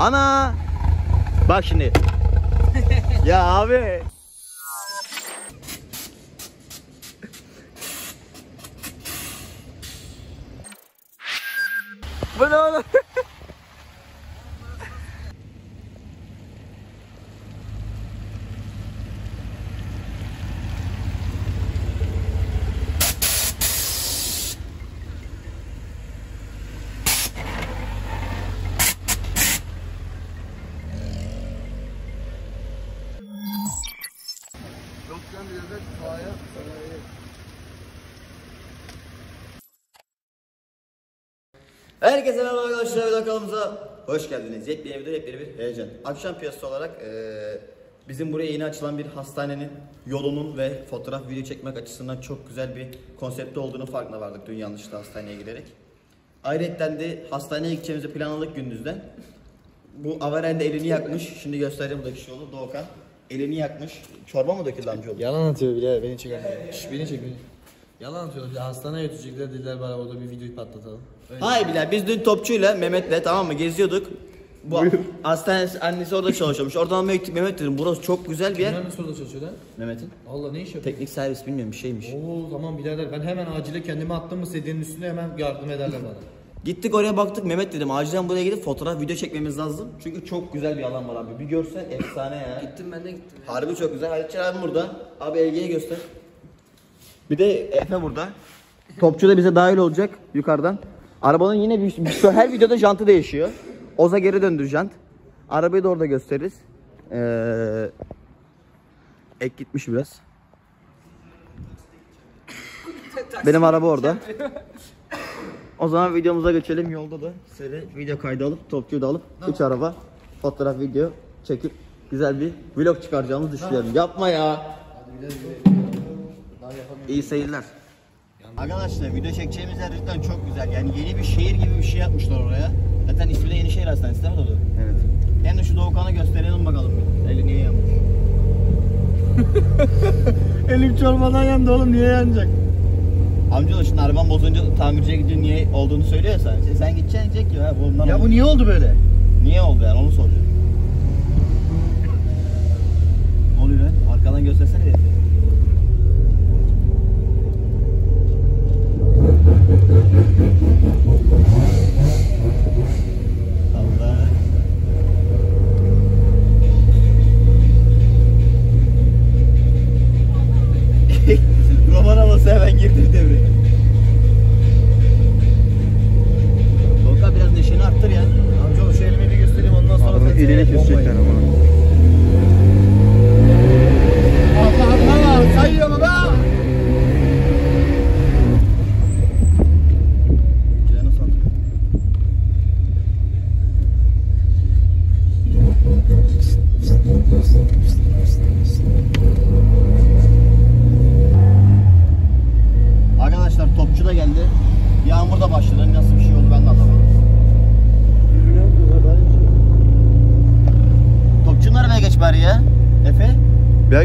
Ana! Bak şimdi. Ya abi. Bu ne oğlum? Herkese merhaba arkadaşlar, video kanalımıza hoş geldiniz. Yepyeni video, yepyeni bir heyecan. Akşam piyasası olarak bizim buraya yeni açılan bir hastanenin yolunun ve fotoğraf video çekmek açısından çok güzel bir konsepte olduğunu farkına vardık dün yanlışlıkla hastaneye giderek. Ayrıca de hastaneye gideceğimizi planladık gündüzden. Bu Avaren de elini yakmış. Şimdi göstereceğim buradaki şey oldu. Doğukan elini yakmış. Çorba mı döküldü amcaoğlu? Yalan atıyor bile, beni çeker. Beni çek beni. Yalan atıyorlar. Hastaneye götürecekler dediler, bari orada bir videoyu patlatalım. Öyle. Hayır bile, biz dün Topçu'yla Mehmet'le, tamam mı, geziyorduk. Bu hastanesi annesi orada çalışıyormuş. Oradan Mehmet dedim, burası çok güzel bir yer. Kimler nasıl orada çalışıyor lan? Mehmet'in. Allah ne iş yapıyor? Teknik servis, bilmiyorum bir şeymiş. Oo tamam birader, ben hemen acile kendimi attım mı sedyenin üstüne, hemen yardım ederler bana. Gittik oraya baktık, Mehmet dedim acilen buraya gidip fotoğraf video çekmemiz lazım. Çünkü çok güzel bir alan var abi, bir görsen efsane ya. Gittim ben de gittim. Harbi çok güzel. Halitçi abi burada. Abi Elge'ye göster. Bir de Efe burada. Topçu da bize dahil olacak yukarıdan. Arabanın yine her videoda jantı değişiyor. Oza geri döndür jant. Arabayı da orada gösteririz. Ek gitmiş biraz. Benim araba orada. O zaman videomuza geçelim. Yolda da size video kaydı alıp Topçu'yu da alıp 3 araba fotoğraf video çekip güzel bir vlog çıkaracağımızı düşünüyorum. Yapma ya. İyi seyirler. Arkadaşlar video çekeceğimiz yer cidden çok güzel. Yani yeni bir şehir gibi bir şey yapmışlar oraya. Zaten ismi de Yenişehir Hastanesi değil mi Dodo? Evet. Hem de şu Doğukan'a gösterelim bakalım. Eli niye yanmış? Elim çorbadan yandı oğlum, niye yanacak? Amca da şimdi araban bozunca tamirciye gidiyor, niye olduğunu söylüyor sen. Sen gideceksin diyecek ya. Bundan ya bu niye oldu böyle? Niye oldu yani onu soracağım. Ne oluyor lan? Arkadan göstersene bir. Allah. Roman havası hemen girdi devreye. Doka biraz neşeni arttır ya. Amca o şu elimi bir göstereyim, ondan sonra tekrar. Elini kesecekler ama. Allah Allah, sayıyor mu da? Arkadaşlar Topçu da geldi. Yağmur da başladı. Nasıl bir şey oldu ben de anlamadım. Topçu'nun arabaya geç bari ya. Efe. Ya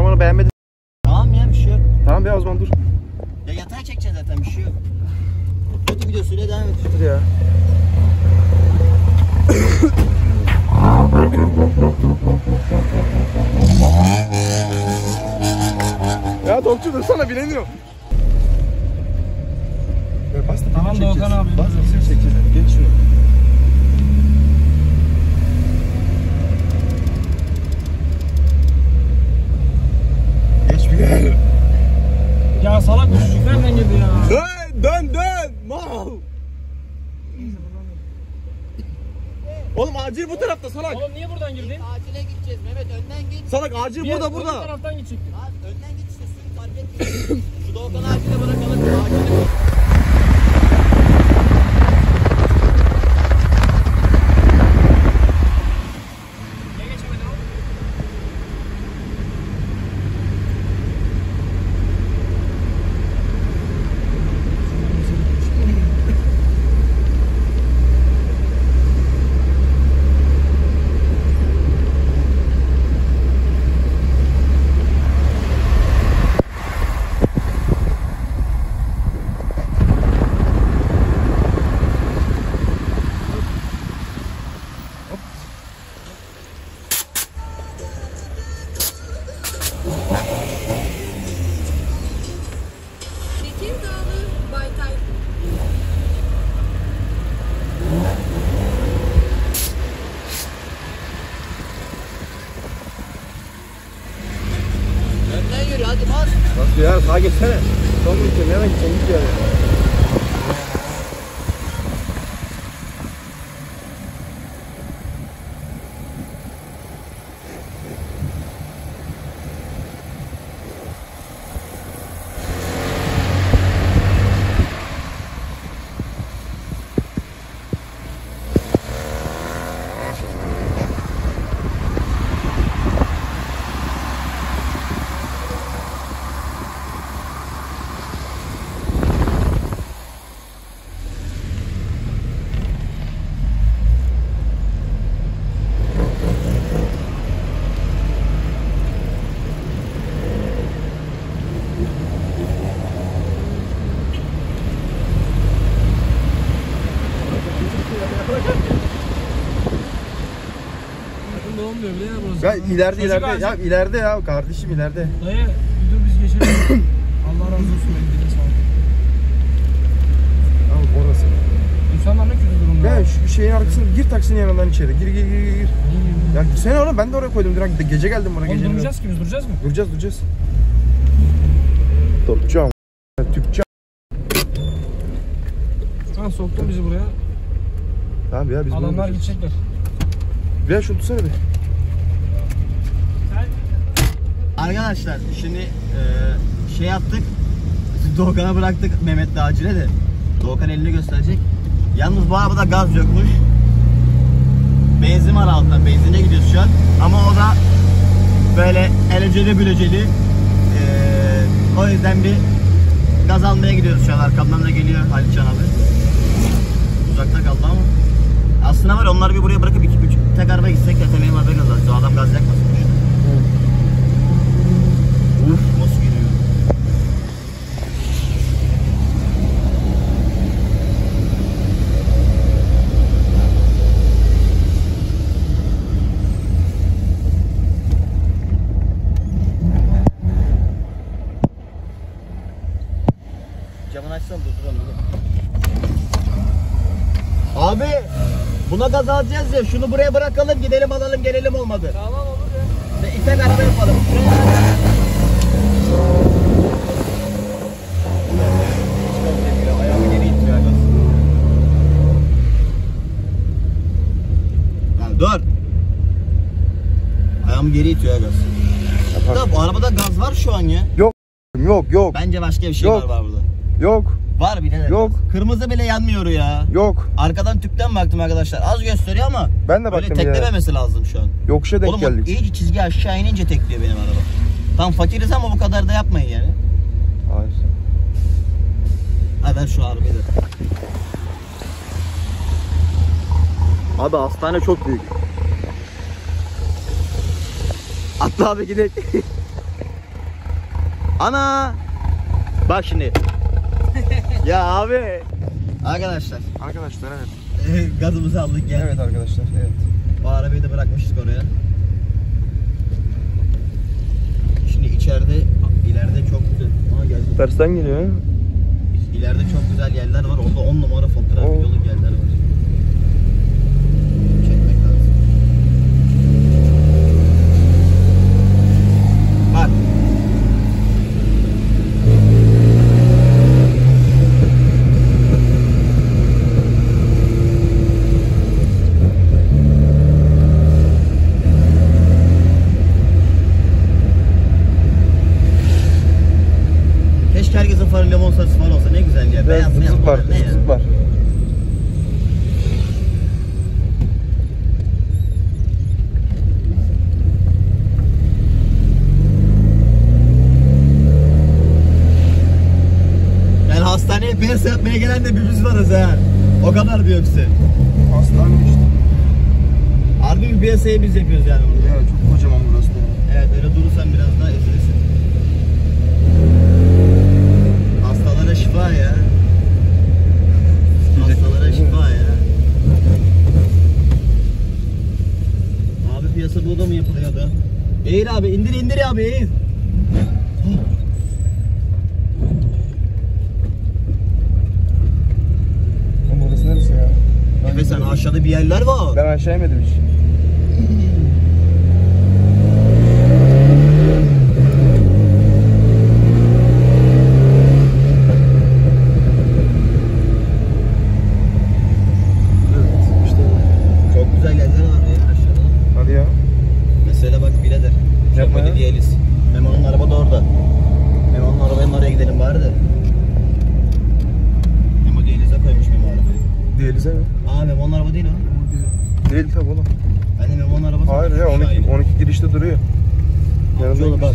Normalde beğenmedim. Tamam ya bir şey yok. Tamam ya o zaman dur. Ya yatağa çekeceksin zaten, bir şey yok. Kötü videosuyla devam et. Dur ya. Ya Topçu dursana, bileniyor. Tamam Doğukan abi. Bas bizim çekeceğiz. Geç şuraya. Geç bir gel. Ya salak düşecek nereden girdi ya? Dön dön dön. Mal. Oğlum acil bu tarafta salak. Oğlum niye buradan girdin? Acile gideceğiz Mehmet, önden git. Salak acil burada. Bu taraftan gidecektin. Abi önden git işte, seni fark etmiyor. Şu Doğukan'ı acile bırakalım. Acile. Bak ya sağa geçsene. Son geçiyorum hemen geçeceğim. Ya ileride ya ileride ya kardeşim ileride. Dayı dur biz geçelim. Allah razı olsun elinde sağlık. Ya orası. İnsanlar ne kötü durumda. Ya şu şeyin arkasına gir taksinin yanından içeri. Gir. Ya sen oğlum ben de oraya koydum direkt gece geldim buraya gece. Duracağız ki biz duracağız mı? Duracağız. Topçam. Tüpçam. Lan soktun bizi buraya. Tamam ya biz adamlar gidecekler. Ver şunu tutsana bir. Arkadaşlar şimdi şey yaptık, Doğukan'a bıraktık Mehmet Dağcı'ya de Doğukan elini gösterecek. Yalnız bu arabada gaz yokmuş. Benzin var alttan, benzine gidiyoruz şu an. Ama o da böyle eleceli büleceli. O yüzden bir gaz almaya gidiyoruz şu an. Arkamdan da geliyor Halit Can abi. Uzakta kaldı ama. Aslında var onları bir buraya bırakıp 2-3 tek araba gitsek ya benim araba gaz alacağız. O adam gaz yakmasın. Uf, nasıl geliyor? Camını açsam durduralım. Abi, buna gaz alacağız ya. Şunu buraya bırakalım, gidelim alalım, gelelim olmadı. Tamam olur ya. İten araba yapalım. Geri itiyor gaz. Tabii arabada gaz var şu an ya. Yok. Bence başka bir şey var burada. Yok. Var bile. Yok. Gaz. Kırmızı bile yanmıyor ya. Yok. Arkadan tüpten baktım arkadaşlar. Az gösteriyor ama ben de baktım. Böyle teklememesi lazım şu an. Yokuşa denk geldik. İyice çizgi aşağı inince tekliyor benim araba. Tam fakiriz ama bu kadar da yapmayın yani. Hayır. Hadi ver şu arabayı da. Abi hastane çok büyük. Atla abi gidelim. Ana! Bak şimdi. Ya abi. Arkadaşlar evet. Gazımızı aldık ya. Evet arkadaşlar evet. Bu arabayı da bırakmıştık oraya. Şimdi ileride çok güzel. Aa geldi. Tersten geliyor. İleride çok güzel yerler var. Orada 10 numara fotoğraf videoluk yerler var. Piyasa yapmaya gelen de biz varız ha. O kadar bir öpse. Hastane işte. Harbi bir piyasayı biz yapıyoruz yani burada. Ya çok kocaman burası da. Evet öyle durursan biraz daha ezilirsin. Hastalara şifa ya. Hastalara şifa ya. Abi piyasa burada mı yapılıyordu? Eğil abi indir abi eğil. Efe sen aşağıda bir yerler var. Ben aşağı inmedim hiç. bize mi? Aa Memo'nun araba değil mi? Değil tabi oğlum. Ben de Memo'nun arabası. Hayır ya 12 girişte duruyor. Yanında bak.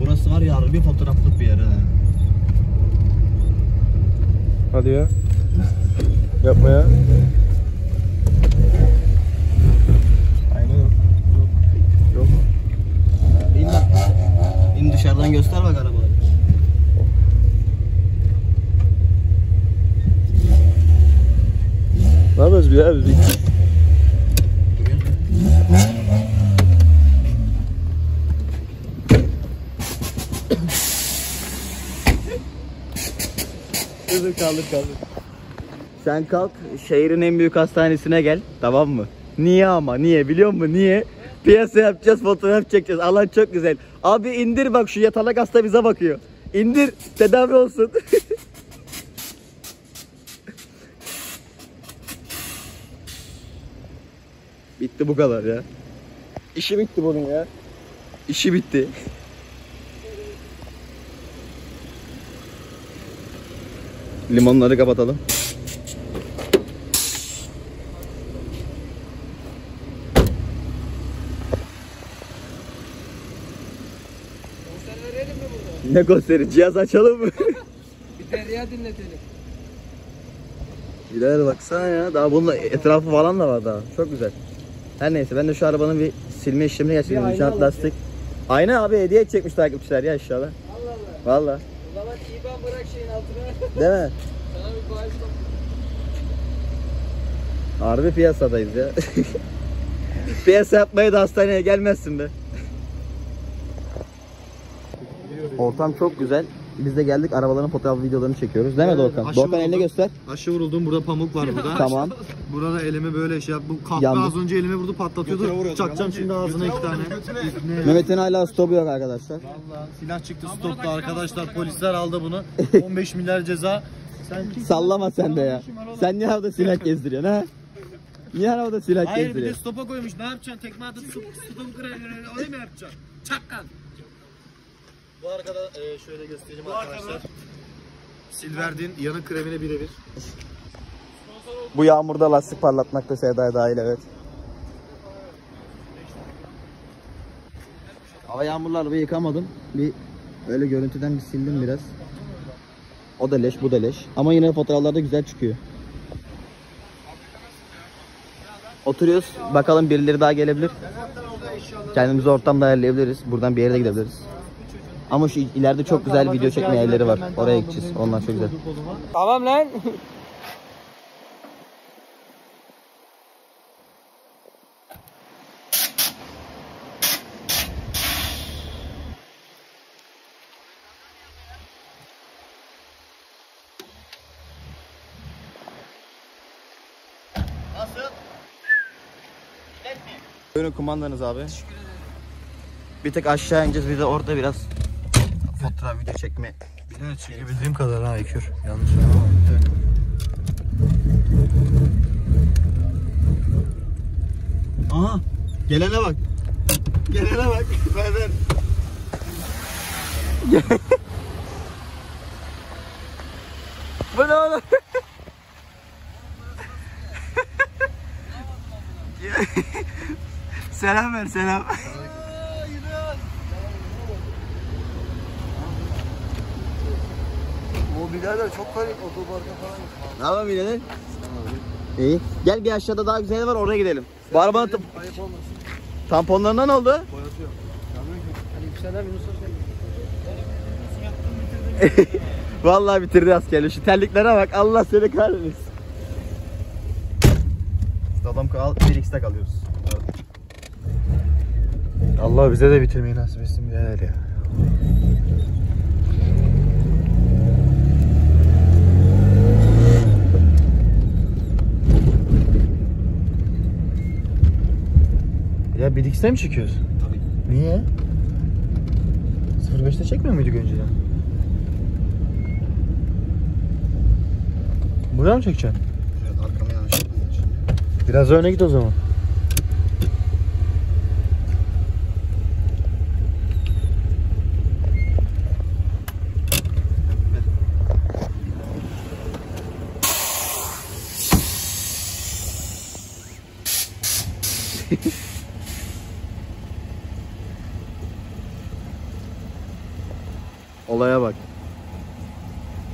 Burası var ya harbi fotoğraflık bir yer ha. Hadi ya. Yapma ya. Dışarıdan göster bak arabaları. Ne yapıyoruz bir abi? Kızım kaldır. Sen kalk, şehrin en büyük hastanesine gel, tamam mı? Niye ama? Niye biliyor musun? Niye? Piyasa yapacağız, fotoğraf çekeceğiz. Alan çok güzel. Abi indir bak şu yatalak hasta bize bakıyor. İndir, tedavi olsun. Bitti bu kadar ya. İşi bitti bunun ya. İşi bitti. Limonları kapatalım. Ne gösteri? Cihaz açalım mı? Bir derya dinletelim. Bilal baksana ya. Daha bunun etrafı falan da var daha. Çok güzel. Her neyse ben de şu arabanın bir silme işlemine geçeyim. Jant lastik. Ayna abi hediye çekmiş takipçiler ya inşallah. Allah Allah. Valla. O zaman İBAN bırak şeyin altına. Değil mi? Sana bir bahis topla. Harbi piyasadayız ya. Piyasa yapmaya da hastaneye gelmezsin be. Ortam çok güzel. Biz de geldik, arabaların fotoğraf videolarını çekiyoruz. Değil mi Doğukan? Doğukan eline göster. Aşı vuruldum. Burada pamuk var burada. Tamam. Burada elimi böyle şey yap. Bu kahve az önce elimi vurdu, patlatıyordu. Çakacağım şimdi ağzına iki tane. Mehmet'in hala stopu yok arkadaşlar. Vallahi silah çıktı stopta arkadaşlar. Polisler aldı bunu. 15 milyar ceza. Sen sallama sen de ya. Sen niye arada silah gezdiriyorsun ha? Niye arada silah gezdiriyorsun? Hayır bir de stopa koymuş. Ne yapacaksın? Tekme atıp stop'u kırar. Onu mu yapacaksın? Çakkan. Bu arkada şöyle göstereyim bu arkadaşlar. Silverdin yanı kremine birebir. Bu yağmurda lastik parlatmakta Sevda'ya dahil evet. Hava yağmurlarla yıkamadım. Bir böyle görüntüden bir sildim biraz. O da leş, bu da leş. Ama yine fotoğraflarda güzel çıkıyor. Oturuyoruz. Bakalım birileri daha gelebilir. Kendimizi ortamda ayarlayabiliriz. Buradan bir yere de gidebiliriz. Ama şu ileride çok güzel video çekme yerleri var. Oraya gideceğiz. Onlar çok güzel. Tamam lan. Nasıl? Buyurun kumandanız abi. Bir tek aşağı ineceğiz. Bir de orada biraz fotoğraf video çekme. Bilal çekebildiğim kadar ha Ekür. Yanlış ama. Aha! Gelene bak. Gelene bak. Beraber. Bu ne oğlum? Selam ver selam. O birader çok garip otoparka falan. Ne yapalım birader? İyi. Gel bir aşağıda daha güzel var oraya gidelim. Bu arabanın tamponlarından oldu. Boyatıyor. Hani yükseler Yunus Hoca. Vallahi bitirdi askerli. Şu terliklere bak. Allah seni kahretsin. Adam kal 1x'te kalıyoruz. Evet. Allah bize de bitirmeyi nasip etsin birader ya. Ya 1x'te mi çekiyoruz? Tabii. Niye? 0.5'te çekmiyor muyduk önceden? Buraya mı çekeceksin? Evet, arkama yanaşıyor. Biraz öne git o zaman. Olaya bak.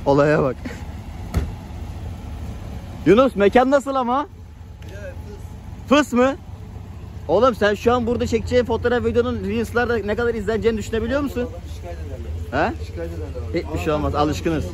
Olaya bak. Yunus, mekan nasıl ama? Evet, fıs. Fıs mı? Oğlum sen şu an burada çekeceğin fotoğraf videonun Reels'larda ne kadar izleneceğini düşünebiliyor musun? Şikayet ederler. He? Şikayet ederler. Hiçbir şey olmaz, alışkınız.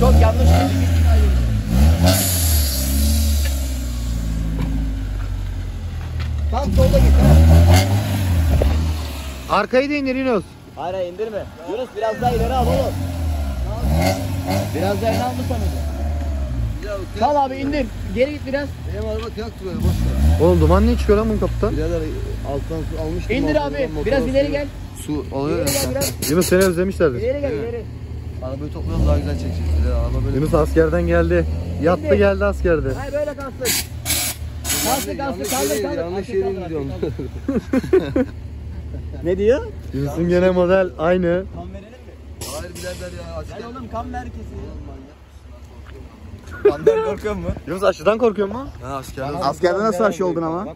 Çok yanlış. Tam solda git. Arkayı da indir Yunus. Hayır indirme. Ya. Yunus biraz daha ileri al oğlum. Biraz daha ileri al mısın? Sal abi indir. Geri git biraz. Benim araba yaktı böyle boş ver. Oğlum duman niye çıkıyor lan bunun kapıdan? Birader alttan almıştım. İndir abi. Biraz ileri gel. Su alıyor ya. Yunus seni özlemişlerdir. İleri gel ileri. Arabayı toplayalım, daha güzel çekeceğiz. Yunus askerden geldi. Yattı şimdi, geldi askerde. Hayır böyle kalsın. Kalsın kalsın kalsın. Yanlış yerin diyorum. Ne diyor? Yunus'un gene model aynı. Kan verelim mi? Hayır birader ya. Asker. Gel oğlum kan ver kesin. Kandan korkuyor mu? Yunus aşıdan korkuyor mu? Ha askerden. Askerde nasıl aşı oldun ama?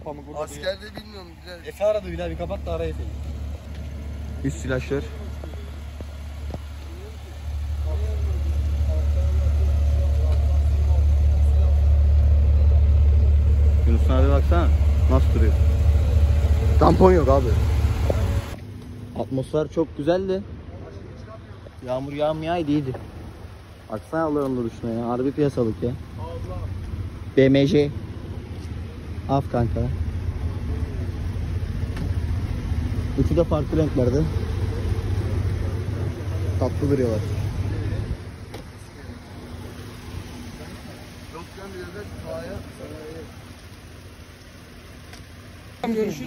Askerde bilmiyorum. Efe aradı Bilal, bir kapat da ara Efe'yi. Üst silahlar. Yunus'un abi baksana nasıl duruyor. Tampon yok abi. Atmosfer çok güzeldi. Yağmur yağmayaydı iyiydi. Aksana Allah'ın duruşuna ya. Harbi piyasalık ya. BMC. Af kanka. Üçü de farklı renklerde. Tatlı duruyorlar.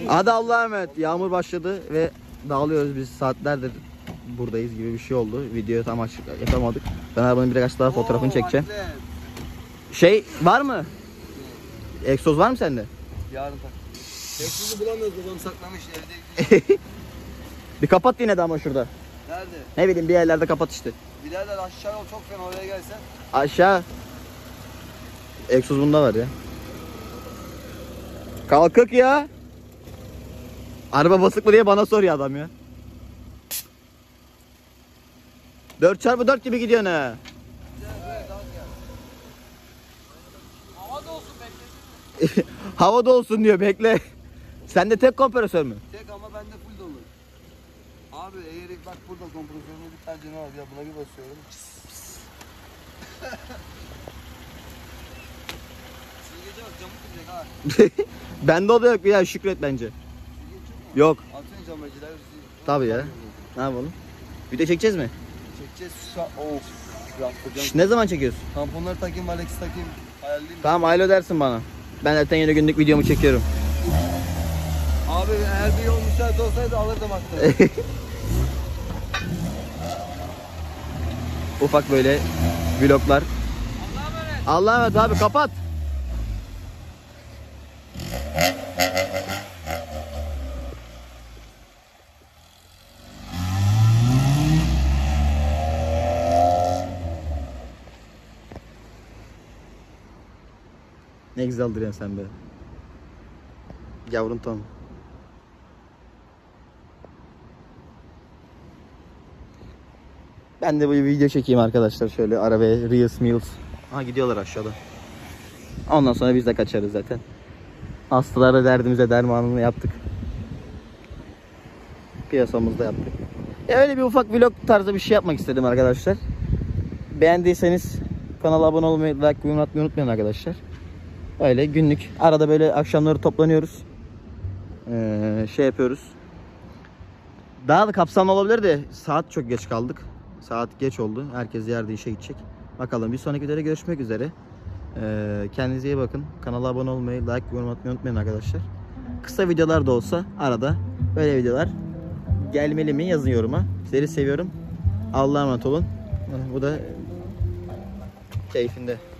Hadi Allah'a emanet. Yağmur başladı ve dağılıyoruz biz, saatlerdir buradayız gibi bir şey oldu. Videoyu tam yapamadık. Ben arabanın birkaç daha fotoğrafını çekeceğim. Şey var mı? Egzoz var mı sende? Yarın tak. Egzozu bulamıyoruz, babam saklamış evde. Bir kapat yine de ama şurada. Nerede? Ne bileyim bir yerlerde kapat işte. Bilader aşağı yol çok fena, oraya gelsen. Aşağı. Egzoz bunda var ya. Kalkık ya. Araba basık mı diye bana sor ya adam ya. 4x4 gibi gidiyor ne? Havada olsun bekle. Havada olsun diyor bekle. Sende tek kompresör mü? Tek ama bende full dolu. Abi eğer bak burada kompresörün bir tane var ya, buna bir basıyorum. Sürgece yok, camı kıracak ha. Bende o da yok ya, şükret bence. Yok. Tabii ya. Ne yapalım? Video çekeceğiz mi? Çekeceğiz. Of. Şş, ne zaman çekiyorsun? Tamponları takayım, Alex'i takayım. Tamam, aylo dersin bana. Ben zaten yine günlük videomu çekiyorum. Abi eğer bir yol müsait olsaydı alırdım hatta. Ufak böyle vloglar. Allah'a emanet. Abi kapat. Ne güzel duruyorsun sen be. Yavrunton. Ben de böyle video çekeyim arkadaşlar, şöyle arabaya Reels Meals. Ha, gidiyorlar aşağıda. Ondan sonra biz de kaçarız zaten. Hastalara derdimize dermanını yaptık. Piyasamızda yaptık. Öyle bir ufak vlog tarzı bir şey yapmak istedim arkadaşlar. Beğendiyseniz kanala abone olmayı, like ve unutmayı unutmayın arkadaşlar. Öyle günlük arada böyle akşamları toplanıyoruz. Şey yapıyoruz. Daha da kapsamlı olabilir de saat çok geç kaldık. Saat geç oldu. Herkes yerde işe gidecek. Bakalım, bir sonraki videoda görüşmek üzere. Kendinize iyi bakın. Kanala abone olmayı, like ve yorum atmayı unutmayın arkadaşlar. Kısa videolar da olsa arada böyle videolar gelmeli mi yazın yoruma. Sizleri seviyorum. Allah'a emanet olun. Bu da keyfinde.